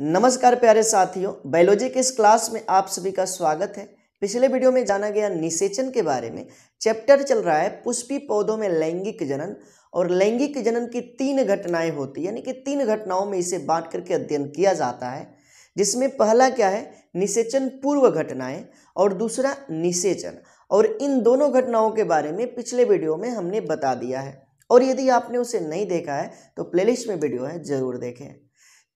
नमस्कार प्यारे साथियों, बायोलॉजी के इस क्लास में आप सभी का स्वागत है। पिछले वीडियो में जाना गया निषेचन के बारे में। चैप्टर चल रहा है पुष्पी पौधों में लैंगिक जनन, और लैंगिक जनन की तीन घटनाएं होती है, यानी कि तीन घटनाओं में इसे बांट करके अध्ययन किया जाता है, जिसमें पहला क्या है निषेचन पूर्व घटनाएं और दूसरा निषेचन। और इन दोनों घटनाओं के बारे में पिछले वीडियो में हमने बता दिया है, और यदि आपने उसे नहीं देखा है तो प्लेलिस्ट में वीडियो है, जरूर देखें।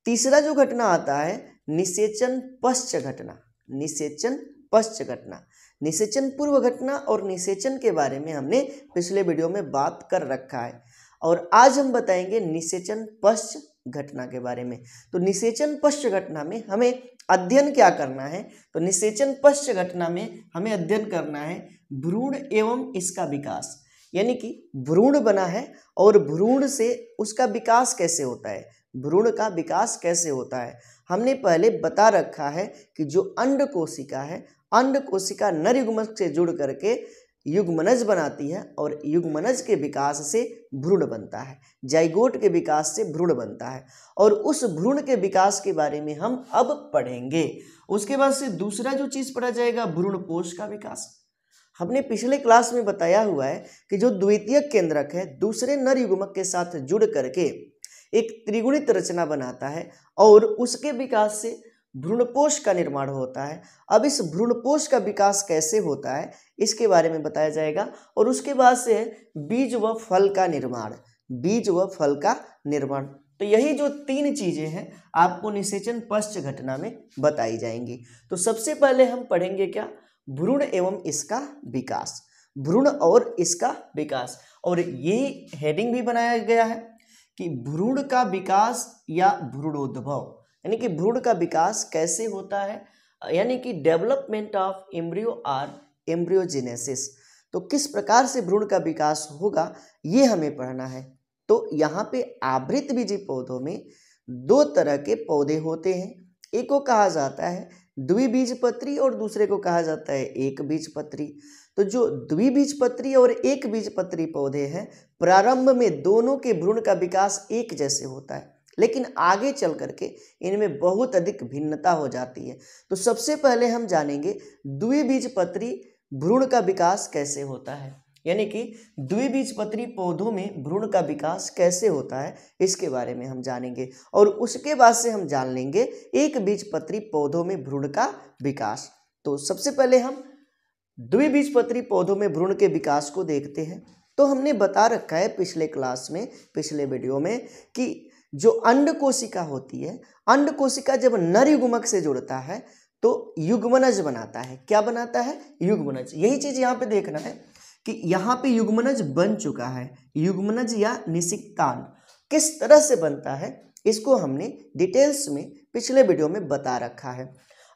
तीसरा जो घटना आता है निषेचन पश्च घटना। निषेचन पश्च घटना, निषेचन पूर्व घटना और निषेचन के बारे में हमने पिछले वीडियो में बात कर रखा है, और आज हम बताएंगे निषेचन पश्च घटना के बारे में। तो निषेचन पश्च घटना में हमें अध्ययन क्या करना है? तो निषेचन पश्च घटना में हमें अध्ययन करना है भ्रूण एवं इसका विकास, यानी कि भ्रूण बना है और भ्रूण से उसका विकास कैसे होता है, भ्रूण का विकास कैसे होता है। हमने पहले बता रखा है कि जो अंड कोशिका है, अंड कोशिका नर युग्मक से जुड़ करके युग्मनज बनाती है, और युग्मनज के विकास से भ्रूण बनता है, जाइगोट के विकास से भ्रूण बनता है, और उस भ्रूण के विकास के बारे में हम अब पढ़ेंगे। उसके बाद से दूसरा जो चीज़ पढ़ा जाएगा भ्रूणपोष का विकास। हमने पिछले क्लास में बताया हुआ है कि जो द्वितीयक केंद्रक है दूसरे नर युग्मक के साथ जुड़ करके एक त्रिगुणित रचना बनाता है, और उसके विकास से भ्रूणपोष का निर्माण होता है। अब इस भ्रूणपोष का विकास कैसे होता है इसके बारे में बताया जाएगा, और उसके बाद से है बीज व फल का निर्माण, बीज व फल का निर्माण। तो यही जो तीन चीज़ें हैं आपको निषेचन पश्च घटना में बताई जाएंगी। तो सबसे पहले हम पढ़ेंगे क्या, भ्रूण एवं इसका विकास, भ्रूण और इसका विकास। और ये हेडिंग भी बनाया गया है कि भ्रूण का विकास या भ्रूणोद्भव, यानी कि भ्रूण का विकास कैसे होता है, यानी कि डेवलपमेंट ऑफ एम्ब्रियो और एम्ब्रियोजेनेसिस। तो किस प्रकार से भ्रूण का विकास होगा ये हमें पढ़ना है। तो यहाँ पे आवृत बीजी पौधों में दो तरह के पौधे होते हैं, एक को कहा जाता है द्विबीजपत्री और दूसरे को कहा जाता है एक बीजपत्री। तो जो द्विबीजपत्री और एक बीजपत्री पौधे हैं, प्रारंभ में दोनों के भ्रूण का विकास एक जैसे होता है, लेकिन आगे चल करके इनमें बहुत अधिक भिन्नता हो जाती है। तो सबसे पहले हम जानेंगे द्विबीजपत्री भ्रूण का विकास कैसे होता है, यानी कि द्विबीजपत्री पौधों में भ्रूण का विकास कैसे होता है इसके बारे में हम जानेंगे, और उसके बाद से हम जान लेंगे एक बीजपत्री पौधों में भ्रूण का विकास। तो सबसे पहले हम द्विबीजपत्री पौधों में भ्रूण के विकास को देखते हैं। तो हमने बता रखा है पिछले क्लास में, पिछले वीडियो में, कि जो अंड कोशिका होती है, अंड कोशिका जब नर युग्मक से जुड़ता है तो युग्मनज बनाता है। क्या बनाता है? युग्मनज। यही चीज़ यहाँ पे देखना है कि यहाँ पे युग्मनज बन चुका है, युग्मनज या निषिक्तांड किस तरह से बनता है इसको हमने डिटेल्स में पिछले वीडियो में बता रखा है।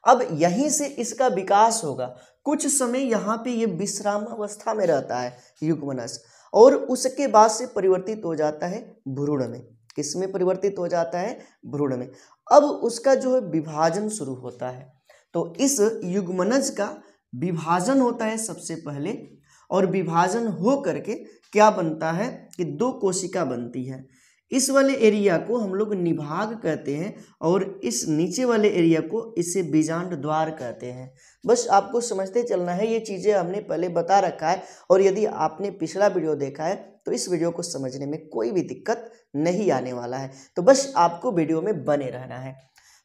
अब यहीं से इसका विकास होगा। कुछ समय यहाँ पे ये विश्रामावस्था में रहता है युग्मनज, और उसके बाद से परिवर्तित हो जाता है भ्रूण में। किसमें परिवर्तित हो जाता है? भ्रूण में। अब उसका जो है विभाजन शुरू होता है। तो इस युग्मनज का विभाजन होता है सबसे पहले, और विभाजन हो करके क्या बनता है कि दो कोशिका बनती है। इस वाले एरिया को हम लोग निभाग कहते हैं, और इस नीचे वाले एरिया को इसे बीजांड द्वार कहते हैं। बस आपको समझते चलना है, ये चीज़ें हमने पहले बता रखा है, और यदि आपने पिछला वीडियो देखा है तो इस वीडियो को समझने में कोई भी दिक्कत नहीं आने वाला है। तो बस आपको वीडियो में बने रहना है।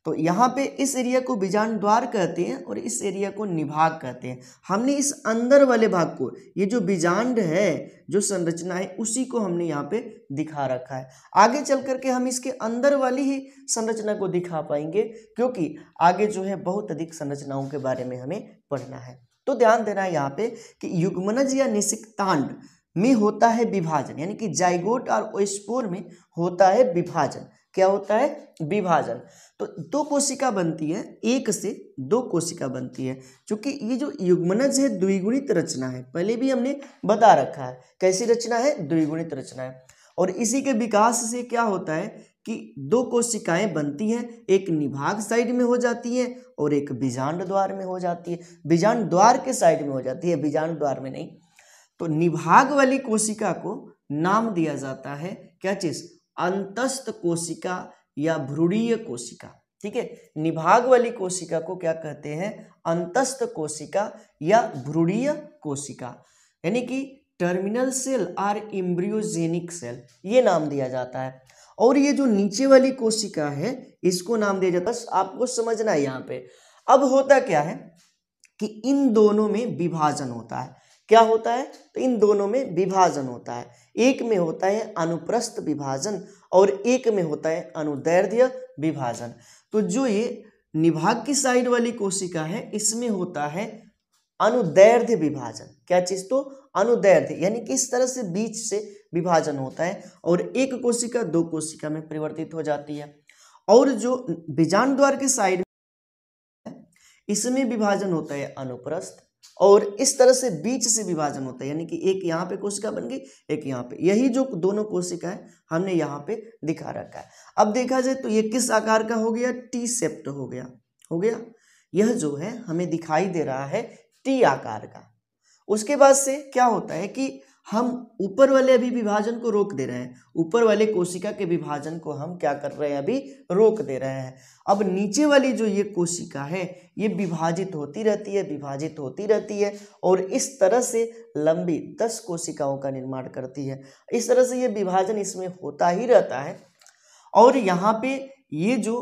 तो यहाँ पे इस एरिया को बीजांड द्वार कहते हैं और इस एरिया को निभाग कहते हैं। हमने इस अंदर वाले भाग को, ये जो बीजांड है, जो संरचना है, उसी को हमने यहाँ पे दिखा रखा है। आगे चल करके हम इसके अंदर वाली ही संरचना को दिखा पाएंगे, क्योंकि आगे जो है बहुत अधिक संरचनाओं के बारे में हमें पढ़ना है। तो ध्यान देना है यहाँ पे कि युग्मनज या निषिक्तांड में होता है विभाजन, यानी कि जाइगोट और ओस्पोर में होता है विभाजन। क्या होता है? विभाजन। तो दो कोशिका बनती है, एक से दो कोशिका बनती है। क्योंकि ये जो युग्मनज है द्विगुणित रचना है, पहले भी हमने बता रखा है कैसी रचना है, द्विगुणित रचना है। और इसी के विकास से क्या होता है कि दो कोशिकाएं बनती हैं, एक निभाग साइड में हो जाती है और एक बीजांड द्वार में हो जाती है, बीजांड द्वार के साइड में हो जाती है, बीजांड द्वार में नहीं। तो निभाग वाली कोशिका को नाम दिया जाता है क्या चीज़, अंतस्थ कोशिका या भ्रूणीय कोशिका। ठीक है। निभाग वाली कोशिका को क्या कहते हैं? अंतस्थ कोशिका या भ्रूणीय कोशिका, यानी कि टर्मिनल सेल और एम्ब्रियोजेनिक सेल, ये नाम दिया जाता है। और ये जो नीचे वाली कोशिका है इसको नाम दिया जाता है, आपको समझना है यहाँ पे। अब होता क्या है कि इन दोनों में विभाजन होता है। क्या होता है? तो इन दोनों में विभाजन होता है। एक में होता है अनुप्रस्थ विभाजन और एक में होता है अनुदैर्ध्य विभाजन। तो जो ये निभाग की साइड वाली कोशिका है इसमें होता है अनुदैर्ध्य विभाजन। क्या चीज? तो अनुदैर्ध्य, यानी कि इस तरह से बीच से विभाजन होता है और एक कोशिका दो कोशिका में परिवर्तित हो जाती है। और जो बीजांड द्वार के साइड इसमें विभाजन होता है अनुप्रस्थ, और इस तरह से बीच से विभाजन होता है, यानी कि एक यहाँ पे कोशिका बन गई एक यहाँ पे। यही जो दोनों कोशिका है हमने यहाँ पे दिखा रखा है। अब देखा जाए तो ये किस आकार का हो गया? टी शेप्ड हो गया, हो गया। यह जो है हमें दिखाई दे रहा है टी आकार का। उसके बाद से क्या होता है कि हम ऊपर वाले अभी विभाजन को रोक दे रहे हैं, ऊपर वाले कोशिका के विभाजन को हम क्या कर रहे हैं? अभी रोक दे रहे हैं। अब नीचे वाली जो ये कोशिका है ये विभाजित होती रहती है, विभाजित होती रहती है और इस तरह से लंबी 10 कोशिकाओं का निर्माण करती है। इस तरह से ये विभाजन इसमें होता ही रहता है। और यहाँ पे ये जो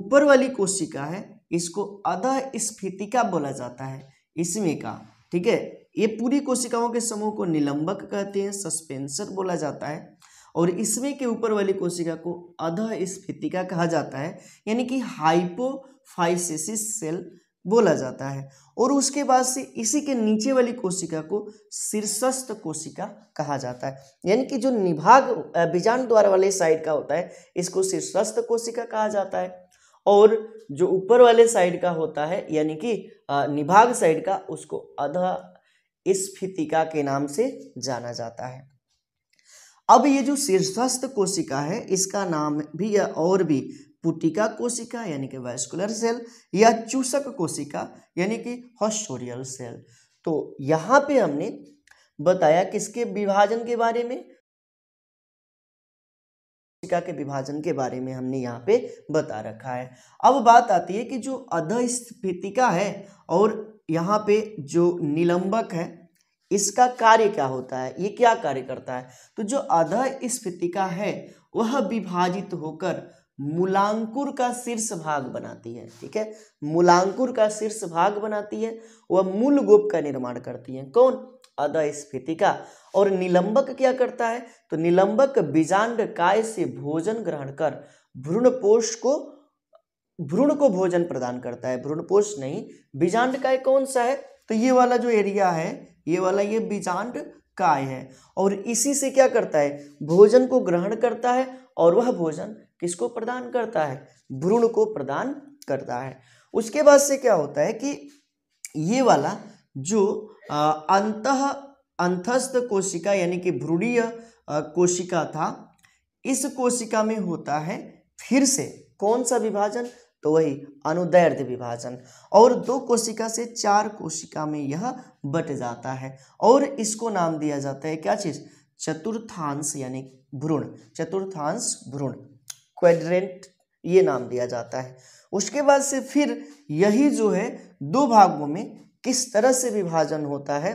ऊपर वाली कोशिका है इसको अधःस्फीतिका बोला जाता है, इसमें का, ठीक है। ये पूरी कोशिकाओं के समूह को निलंबक कहते हैं, सस्पेंसर बोला जाता है। और इसमें के ऊपर वाली कोशिका को अधःस्फीतिका कहा जाता है, यानी कि हाइपोफाइसेसिस सेल बोला जाता है। और उसके बाद से इसी के नीचे वाली कोशिका को शीर्षस्थ कोशिका कहा जाता है, यानी कि जो निभाग बीजांड द्वार वाले साइड का होता है इसको शीर्षस्थ कोशिका कहा जाता है। और जो ऊपर वाले साइड का होता है यानी कि निभाग साइड का, उसको अधःस्फीतिका के नाम से जाना जाता है। अब ये जो शीर्षस्थ कोशिका है इसका नाम भी या और भी पुटिका कोशिका यानी कि वैस्कुलर सेल या चूसक कोशिका यानी कि हॉस्टोरियल सेल। तो यहाँ पे हमने बताया किसके विभाजन के बारे में, कोशिका के विभाजन के बारे में हमने यहाँ पे बता रखा है। अब बात आती है कि जो अधःस्फीतिका है और यहाँ पे जो निलंबक है इसका कार्य क्या होता है, ये क्या कार्य करता है? तो जो अधःस्फीतिका है वह विभाजित होकर मूलांकुर का शीर्ष भाग बनाती है, ठीक है। मूलांकुर का शीर्ष भाग बनाती है, वह मूल गोप का निर्माण करती है। कौन? अधःस्फीतिका। और निलंबक क्या करता है? तो निलंबक बीजांड काय से भोजन ग्रहण कर भ्रूण को भोजन प्रदान करता है। भ्रूणपोष नहीं, बीजांड काय कौन सा है? तो ये वाला जो एरिया है ये वाला, ये बीजांड काय है। और इसी से क्या करता है? भोजन को ग्रहण करता है और वह भोजन किसको प्रदान करता है? भ्रूण को प्रदान करता है। उसके बाद से क्या होता है कि ये वाला जो अंतस्थ कोशिका यानी कि भ्रूणीय कोशिका था, इस कोशिका में होता है फिर से कौन सा विभाजन? तो वही अनुदैर्ध्य विभाजन। और दो कोशिका से चार कोशिका में यह बट जाता है और इसको नाम दिया जाता है क्या चीज? चतुर्थांश यानी भ्रूण, चतुर्थांश भ्रूण, क्वाड्रेंट, ये नाम दिया जाता है। उसके बाद से फिर यही जो है दो भागों में किस तरह से विभाजन होता है,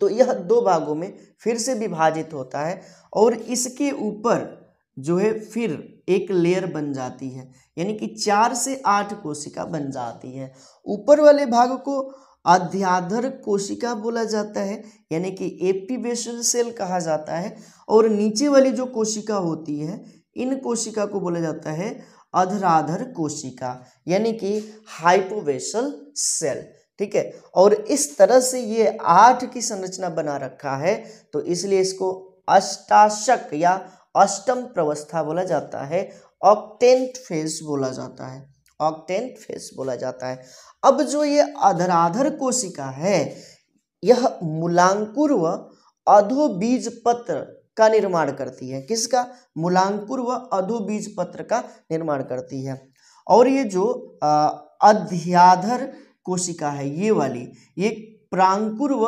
तो यह दो भागों में फिर से विभाजित होता है और इसके ऊपर जो है फिर एक लेयर बन जाती है, यानी कि 4 से 8 कोशिका बन जाती है। ऊपर वाले भाग को आध्याधर कोशिका बोला जाता है, यानी कि एपिबेसल सेल कहा जाता है। और नीचे वाली जो कोशिका होती है इन कोशिका को बोला जाता है अधराधर कोशिका यानी कि हाइपोबेसल सेल, ठीक है। और इस तरह से ये 8 की संरचना बना रखा है, तो इसलिए इसको अष्टाशक या अष्टम प्रवस्था बोला जाता है, ऑक्टेंट फेस बोला जाता है, ऑक्टेंट फेस बोला जाता है। अब जो ये अधराधर कोशिका है यह मूलांकुर व अधोबीज पत्र का निर्माण करती है। किसका? मूलांकुर व अधोबीज पत्र का निर्माण करती है। और ये जो अध्याधर कोशिका है ये वाली, ये प्रांकुर व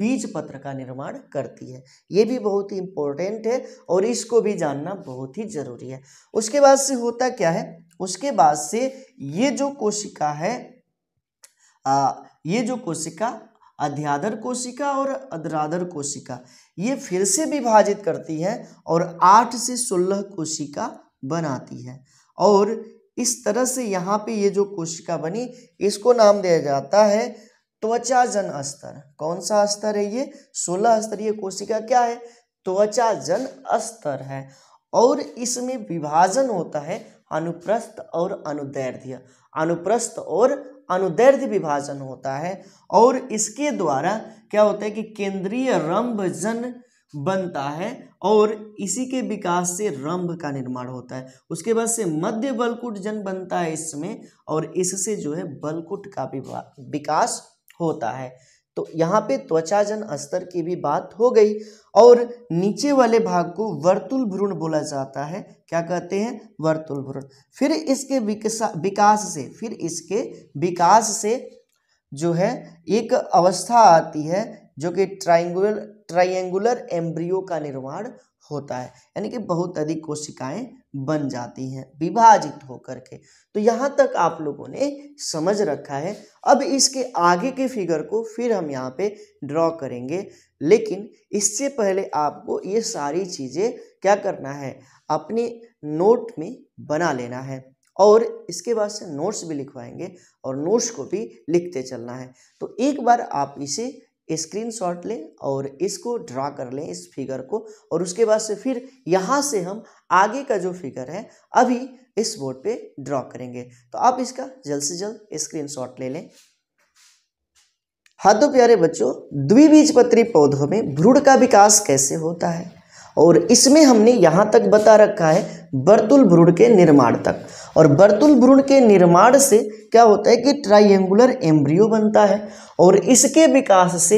बीज पत्र का निर्माण करती है। ये भी बहुत ही इम्पोर्टेंट है और इसको भी जानना बहुत ही जरूरी है। उसके बाद से होता क्या है, उसके बाद से ये जो कोशिका है, ये जो कोशिका अध्यादर कोशिका और अद्रादर कोशिका, ये फिर से विभाजित करती है और 8 से 16 कोशिका बनाती है। और इस तरह से यहाँ पे ये जो कोशिका बनी इसको नाम दिया जाता है त्वचा जन अस्तर। कौन सा अस्तर है ये? 16 स्तरीय कोशिका क्या है? त्वचा जन अस्तर है। और इसमें विभाजन होता है अनुप्रस्थ और अनुदैर्ध्य, अनुप्रस्थ और अनुदैर्ध्य विभाजन होता है। और इसके द्वारा क्या होता है कि केंद्रीय रंभ जन बनता है और इसी के विकास से रंभ का निर्माण होता है। उसके बाद से मध्य बलकुट जन बनता है इसमें और इससे जो है बलकुट का विकास होता है। तो यहाँ पे त्वचाजन अस्तर की भी बात हो गई। और नीचे वाले भाग को वर्तुल भ्रूण बोला जाता है। क्या कहते हैं? वर्तुल भ्रूण। फिर इसके विकास से जो है एक अवस्था आती है जो कि ट्राइंगुलर एम्ब्रियो का निर्माण होता है, यानी कि बहुत अधिक कोशिकाएं बन जाती हैं विभाजित होकर के। तो यहाँ तक आप लोगों ने समझ रखा है। अब इसके आगे के फिगर को फिर हम यहाँ पे ड्रॉ करेंगे, लेकिन इससे पहले आपको ये सारी चीज़ें क्या करना है, अपने नोट में बना लेना है। और इसके बाद से नोट्स भी लिखवाएंगे और नोट्स को भी लिखते चलना है। तो एक बार आप इसे स्क्रीनशॉट लें और इसको ड्रा कर लें इस फिगर को, और उसके बाद से फिर यहाँ से हम आगे का जो फिगर है अभी इस बोर्ड पे ड्रा करेंगे। तो आप इसका जल्द से जल्द स्क्रीनशॉट ले लें। हाँ तो प्यारे बच्चों, द्विबीजपत्री पौधों में भ्रूण का विकास कैसे होता है, और इसमें हमने यहाँ तक बता रखा है वर्तुल भ्रूण के निर्माण तक। और वर्तुल भ्रूण के निर्माण से क्या होता है कि ट्राइंगुलर एम्ब्रियो बनता है और इसके विकास से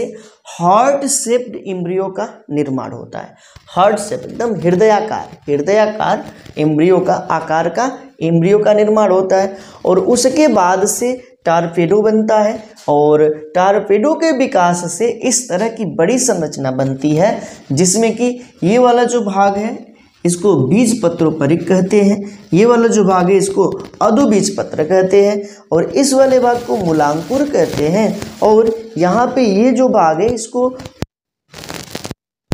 हार्ट शेप्ड एम्ब्रियो का निर्माण होता है। हार्ट शेप एकदम हृदयाकार एम्ब्रियो का आकार का एम्ब्रियो का निर्माण होता है। और उसके बाद से टॉर्पेडो बनता है और टॉर्पेडो के विकास से इस तरह की बड़ी संरचना बनती है, जिसमें कि ये वाला जो भाग है इसको बीज पत्रोपरिक कहते हैं, ये वाला जो भाग है इसको अधुबीज पत्र कहते हैं, और इस वाले भाग को मूलांकुर कहते हैं, और यहाँ पे ये जो भाग है इसको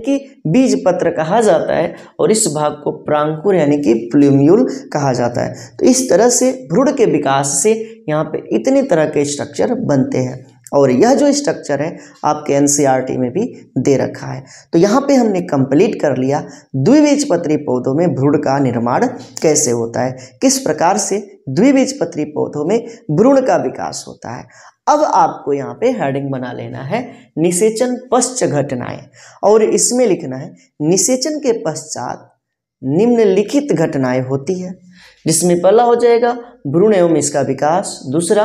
कि बीज पत्र कहा जाता है, और इस भाग को प्रांकुर यानी कि प्लूम्यूल कहा जाता है। तो इस तरह से भ्रूण के विकास से यहाँ पे इतने तरह के स्ट्रक्चर बनते हैं, और यह जो स्ट्रक्चर है आपके एनसीईआरटी में भी दे रखा है। तो यहाँ पे हमने कंप्लीट कर लिया द्विबीजपत्री पौधों में भ्रूण का निर्माण कैसे होता है, किस प्रकार से द्विबीजपत्री पौधों में भ्रूण का विकास होता है। अब आपको यहाँ पे हेडिंग बना लेना है निषेचन पश्च घटनाएं, और इसमें लिखना है निषेचन के पश्चात निम्नलिखित घटनाएं होती है, जिसमें पहला हो जाएगा भ्रूण एवं इसका विकास, दूसरा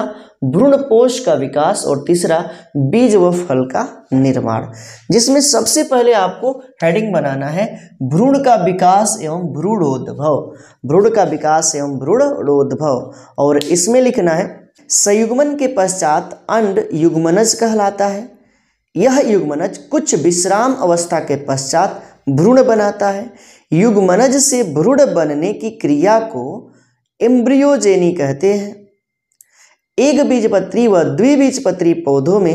भ्रूण कोश का विकास, और तीसरा बीज व फल का निर्माण। जिसमें सबसे पहले आपको हेडिंग बनाना है भ्रूण का विकास एवं भ्रूणोद्भव, भ्रूण का विकास एवं भ्रूणोद्भव। और इसमें लिखना है संयुग्मन के पश्चात अंड युग्मनज कहलाता है, यह युग्मनज कुछ विश्राम अवस्था के पश्चात भ्रूण बनाता है। युग्मनज से भ्रूण बनने की क्रिया को एम्ब्रियोजेनी कहते हैं। एक बीजपत्री व द्विबीजपत्री पौधों में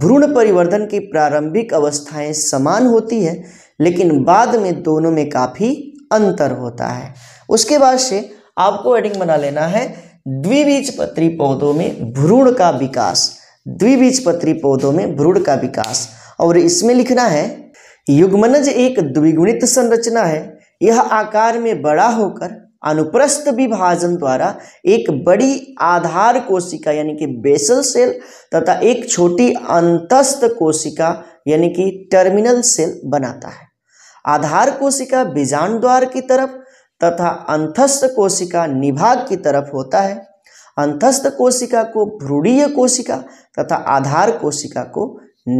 भ्रूण परिवर्धन की प्रारंभिक अवस्थाएं समान होती है, लेकिन बाद में दोनों में काफ़ी अंतर होता है। उसके बाद से आपको हेडिंग बना लेना है द्विबीजपत्री पौधों में भ्रूण का विकास, द्विबीजपत्री पौधों में भ्रूण का विकास। और इसमें लिखना है युग्मनज एक द्विगुणित संरचना है, यह आकार में बड़ा होकर अनुप्रस्थ विभाजन द्वारा एक बड़ी आधार कोशिका यानी कि बेसल सेल तथा एक छोटी अंतस्थ कोशिका यानी कि टर्मिनल सेल बनाता है। आधार कोशिका बीजाणु द्वार की तरफ तथा अंतस्थ कोशिका निभाग की तरफ होता है। अंतस्थ कोशिका को भ्रूणीय कोशिका तथा आधार कोशिका को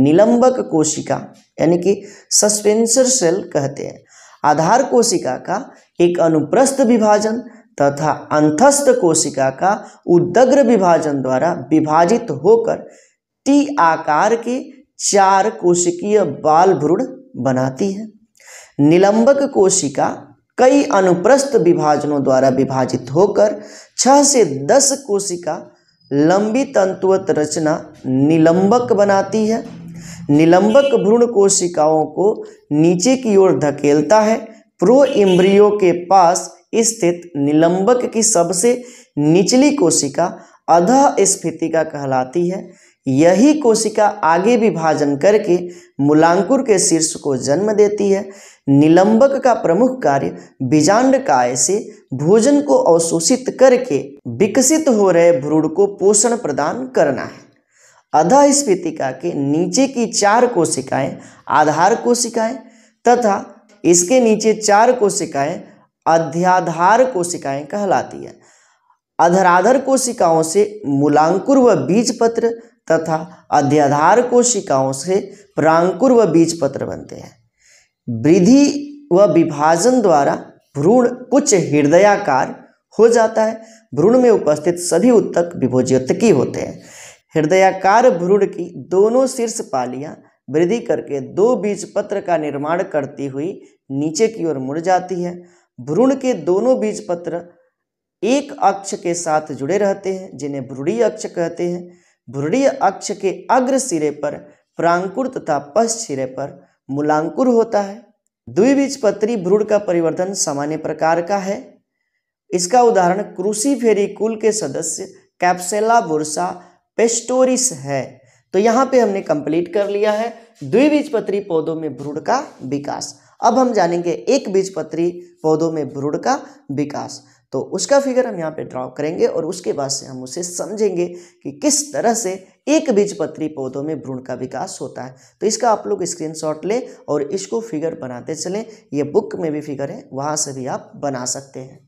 निलंबक कोशिका यानी कि सस्पेंसर सेल कहते हैं। आधार कोशिका का एक अनुप्रस्थ विभाजन तथा अंतस्थ कोशिका का उदग्र विभाजन द्वारा विभाजित होकर टी आकार के चार कोशिकीय बाल भ्रूण बनाती है। निलंबक कोशिका कई अनुप्रस्थ विभाजनों द्वारा विभाजित होकर 6 से 10 कोशिका लंबी तंतुवत रचना निलंबक बनाती है। निलंबक भ्रूण कोशिकाओं को नीचे की ओर धकेलता है। प्रोइम्ब्रियो के पास स्थित निलंबक की सबसे निचली कोशिका अधःस्फीतिका कहलाती है। यही कोशिका आगे विभाजन करके मूलांकुर के शीर्ष को जन्म देती है। निलंबक का प्रमुख कार्य बीजांडकाय से भोजन को अवशोषित करके विकसित हो रहे भ्रूण को पोषण प्रदान करना है। अधःस्फीतिका के नीचे की 4 कोशिकाएं आधार कोशिकाएं तथा इसके नीचे 4 कोशिकाएं अध्याधार कोशिकाएं कहलाती है। अधराधर कोशिकाओं से मूलांकुर व बीजपत्र तथा अध्याधार कोशिकाओं से प्रांकुर व बीजपत्र बनते हैं। वृद्धि व विभाजन द्वारा भ्रूण कुछ हृदयाकार हो जाता है। भ्रूण में उपस्थित सभी उत्तक विभोज्योतकी होते हैं। हृदयाकार भ्रूण की दोनों शीर्ष पालियां वृद्धि करके 2 बीजपत्र का निर्माण करती हुई नीचे की ओर मुड़ जाती है। भ्रूण के दोनों बीजपत्र एक अक्ष के साथ जुड़े रहते हैं जिन्हें भ्रूणीय अक्ष कहते हैं। भ्रूणीय अक्ष के अग्र सिरे पर प्रांकुर तथा पश्च सिरे पर मूलांकुर होता है। द्विबीजपत्री भ्रूण का परिवर्धन सामान्य प्रकार का है। इसका उदाहरण क्रूसीफेरी कुल के सदस्य कैप्सेला बुर्सा पेस्टोरिस है। तो यहाँ पे हमने कंप्लीट कर लिया है द्विबीजपत्री पौधों में भ्रूण का विकास। अब हम जानेंगे एक बीजपत्री पौधों में भ्रूण का विकास। तो उसका फिगर हम यहाँ पे ड्रॉ करेंगे और उसके बाद से हम उसे समझेंगे कि किस तरह से एक बीजपत्री पौधों में भ्रूण का विकास होता है। तो इसका आप लोग स्क्रीनशॉट लें और इसको फिगर बनाते चलें। ये बुक में भी फिगर है, वहाँ से भी आप बना सकते हैं।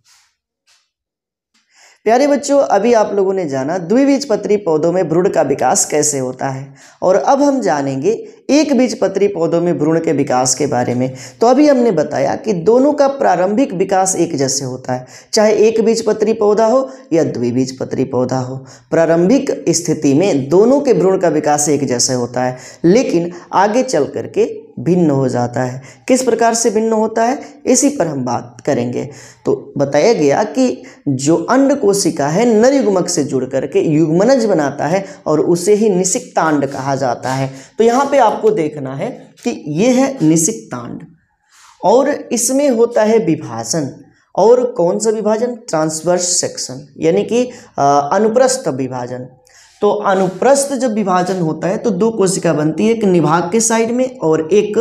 प्यारे बच्चों, अभी आप लोगों ने जाना द्विबीजपत्री पौधों में भ्रूण का विकास कैसे होता है और अब हम जानेंगे एक बीजपत्री पौधों में भ्रूण के विकास के बारे में। तो अभी हमने बताया कि दोनों का प्रारंभिक विकास एक जैसे होता है, चाहे एक बीजपत्री पौधा हो या द्विबीजपत्री पौधा हो। प्रारंभिक स्थिति में दोनों के भ्रूण का विकास एक जैसे होता है, लेकिन आगे चल करके भिन्न हो जाता है। किस प्रकार से भिन्न होता है इसी पर हम बात करेंगे। तो बताया गया कि जो अंड कोशिका है नर युग्मक से जुड़ करके युग्मनज बनाता है और उसे ही निषिक्तांड कहा जाता है। तो यहाँ पे आपको देखना है कि ये है निषिक्तांड और इसमें होता है विभाजन। और कौन सा विभाजन? ट्रांसवर्स सेक्शन, यानी कि अनुप्रस्थ विभाजन। तो अनुप्रस्थ जब विभाजन होता है तो 2 कोशिका बनती है, एक निभाग के साइड में और एक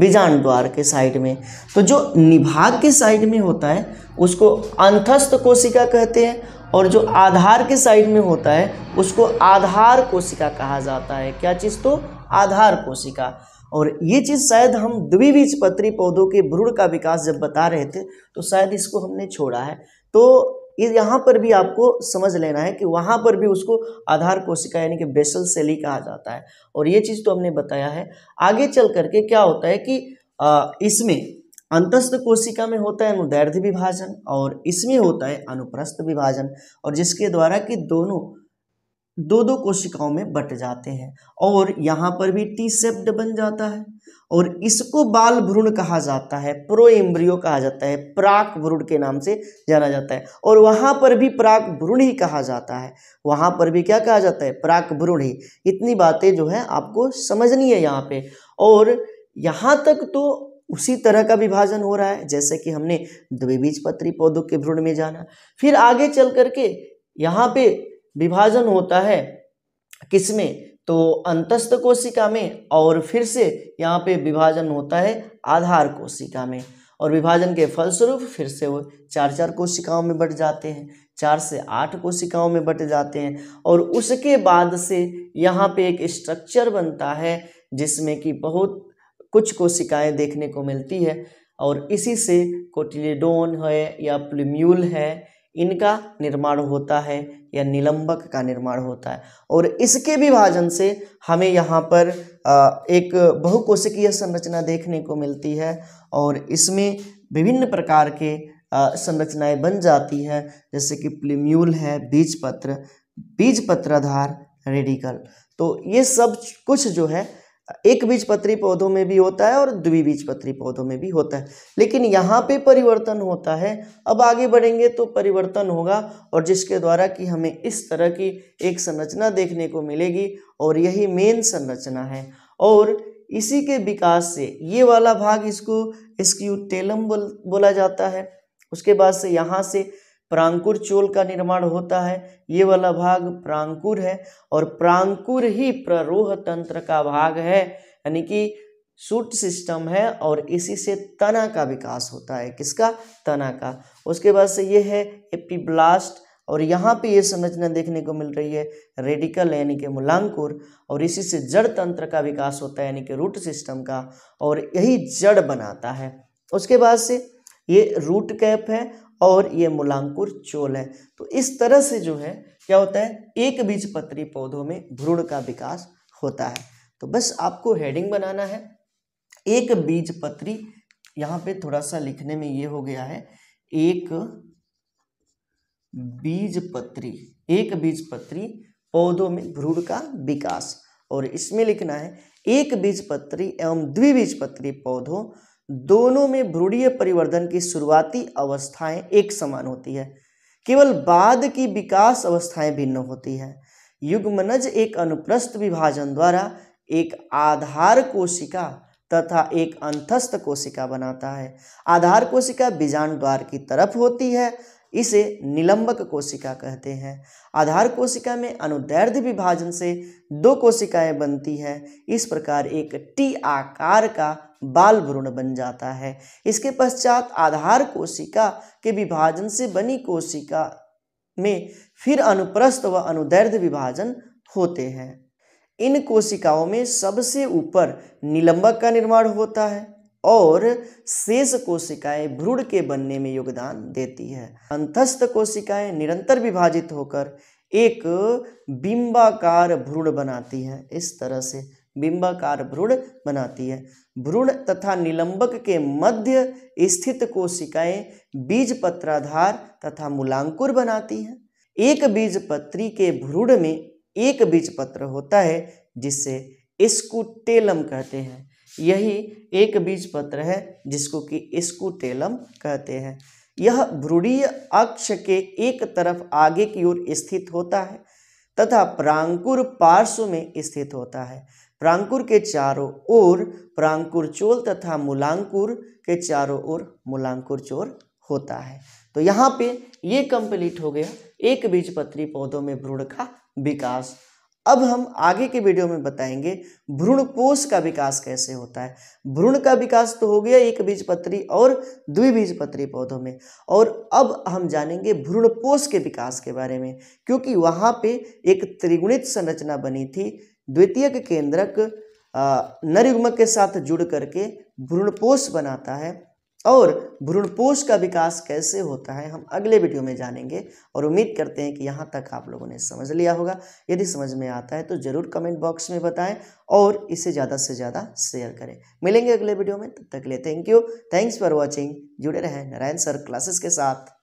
बीजांड द्वार के साइड में। तो जो निभाग के साइड में होता है उसको अंतस्थ कोशिका कहते हैं और जो आधार के साइड में होता है उसको आधार कोशिका कहा जाता है। क्या चीज़? तो आधार कोशिका। और ये चीज़ शायद हम द्विबीजपत्री पौधों के भ्रूण का विकास जब बता रहे थे तो शायद इसको हमने छोड़ा है। तो यहाँ पर भी आपको समझ लेना है कि वहाँ पर भी उसको आधार कोशिका यानी कि बेसल सेल ही कहा जाता है। और ये चीज़ तो हमने बताया है। आगे चल करके क्या होता है कि इसमें अंतस्थ कोशिका में होता है अनुदैर्ध्य विभाजन और इसमें होता है अनुप्रस्थ विभाजन, और जिसके द्वारा कि दोनों 2-2 कोशिकाओं में बट जाते हैं और यहाँ पर भी टी शेप्ड बन जाता है। और इसको बाल भ्रूण कहा जाता है, प्रोएम्ब्रियो कहा जाता है, प्राक भ्रूण के नाम से जाना जाता है। और वहाँ पर भी प्राक भ्रूण ही कहा जाता है, वहाँ पर भी क्या कहा जाता है? प्राक भ्रूण ही। इतनी बातें जो है आपको समझनी है यहाँ पे। और यहाँ तक तो उसी तरह का विभाजन हो रहा है जैसे कि हमने द्विबीजपत्री पौधों के भ्रूण में जाना। फिर आगे चल करके यहाँ पे विभाजन होता है किसमें? तो अंतस्थ कोशिका में, और फिर से यहाँ पे विभाजन होता है आधार कोशिका में। और विभाजन के फलस्वरूप फिर से वो 4-4 कोशिकाओं में बट जाते हैं, 4 से 8 कोशिकाओं में बट जाते हैं। और उसके बाद से यहाँ पे एक स्ट्रक्चर बनता है जिसमें कि बहुत कुछ कोशिकाएं देखने को मिलती है और इसी से कोटिलेडोन है या प्लूम्यूल है, इनका निर्माण होता है या निलंबक का निर्माण होता है। और इसके विभाजन से हमें यहाँ पर एक बहुकोशिकीय संरचना देखने को मिलती है और इसमें विभिन्न प्रकार के संरचनाएं बन जाती है जैसे कि प्लूम्यूल है, बीजपत्र, बीजपत्राधार, रेडिकल। तो ये सब कुछ जो है एक बीजपत्री पौधों में भी होता है और द्विबीजपत्री पौधों में भी होता है, लेकिन यहाँ पे परिवर्तन होता है। अब आगे बढ़ेंगे तो परिवर्तन होगा और जिसके द्वारा कि हमें इस तरह की एक संरचना देखने को मिलेगी और यही मेन संरचना है। और इसी के विकास से ये वाला भाग इसको स्क्यूटेलम बोला जाता है। उसके बाद से यहाँ से प्रांकुर चोल का निर्माण होता है, ये वाला भाग प्रांकुर है और प्रांकुर ही प्ररोह तंत्र का भाग है, यानी कि शूट सिस्टम है और इसी से तना का विकास होता है। किसका? तना का। उसके बाद से ये है एपिब्लास्ट और यहाँ पे ये संरचना देखने को मिल रही है रेडिकल यानी कि मूलांकुर और इसी से जड़ तंत्र का विकास होता है यानी कि रूट सिस्टम का, और यही जड़ बनाता है। उसके बाद से ये रूट कैप है और ये मूलांकुर चोल है। तो इस तरह से जो है क्या होता है, एक बीजपत्री पौधों में भ्रूण का विकास होता है। तो बस आपको हेडिंग बनाना है एक बीजपत्री, यहाँ पे थोड़ा सा लिखने में ये हो गया है एक बीजपत्री पौधों में भ्रूण का विकास, और इसमें लिखना है एक बीजपत्री एवं द्विबीजपत्री पौधों दोनों में भ्रूणीय परिवर्धन की शुरुआती अवस्थाएं एक समान होती है, केवल बाद की विकास अवस्थाएं भिन्न होती है। युग्मनज एक अनुप्रस्थ विभाजन द्वारा एक आधार कोशिका तथा एक अंतस्थ कोशिका बनाता है। आधार कोशिका बीजांड द्वार की तरफ होती है, इसे निलंबक कोशिका कहते हैं। आधार कोशिका में अनुदैर्ध्य विभाजन से दो कोशिकाएं बनती हैं, इस प्रकार एक टी आकार का बाल भ्रूण बन जाता है। इसके पश्चात आधार कोशिका के विभाजन से बनी कोशिका में फिर अनुप्रस्थ व अनुदैर्ध्य विभाजन होते हैं। इन कोशिकाओं में सबसे ऊपर निलंबक का निर्माण होता है और शेष कोशिकाएं भ्रूण के बनने में योगदान देती है। अंतस्थ कोशिकाएं निरंतर विभाजित होकर एक बिंबाकार भ्रूण बनाती हैं, इस तरह से बिंबाकार भ्रूण बनाती है। भ्रूण तथा निलंबक के मध्य स्थित कोशिकाएं बीजपत्राधार तथा मूलांकुर बनाती हैं। एक बीजपत्री के भ्रूण में एक बीजपत्र होता है जिसे स्कूटेलम कहते हैं। यही एक बीजपत्र है जिसको कि स्कूटेलम कहते हैं। यह भ्रूणीय अक्ष के एक तरफ आगे की ओर स्थित होता है तथा प्रांकुर पार्श्व में स्थित होता है। प्रांकुर के चारों ओर प्रांकुर चोल तथा मूलांकुर के चारों ओर मूलांकुर चोल होता है। तो यहाँ पे ये कंप्लीट हो गया एक बीजपत्री पौधों में भ्रूण का विकास। अब हम आगे के वीडियो में बताएंगे भ्रूणकोष का विकास कैसे होता है। भ्रूण का विकास तो हो गया एक बीजपत्री और द्विबीजपत्री पौधों में, और अब हम जानेंगे भ्रूणकोष के विकास के बारे में, क्योंकि वहाँ पे एक त्रिगुणित संरचना बनी थी। द्वितीयक केंद्रक नर युग्मक के साथ जुड़ करके भ्रूणकोष बनाता है, और भ्रूणकोष का विकास कैसे होता है हम अगले वीडियो में जानेंगे। और उम्मीद करते हैं कि यहाँ तक आप लोगों ने समझ लिया होगा। यदि समझ में आता है तो ज़रूर कमेंट बॉक्स में बताएं और इसे ज़्यादा से ज़्यादा शेयर करें। मिलेंगे अगले वीडियो में, तब तक के लिए thank you. Thanks for watching. जुड़े रहें नारायण सर क्लासेस के साथ।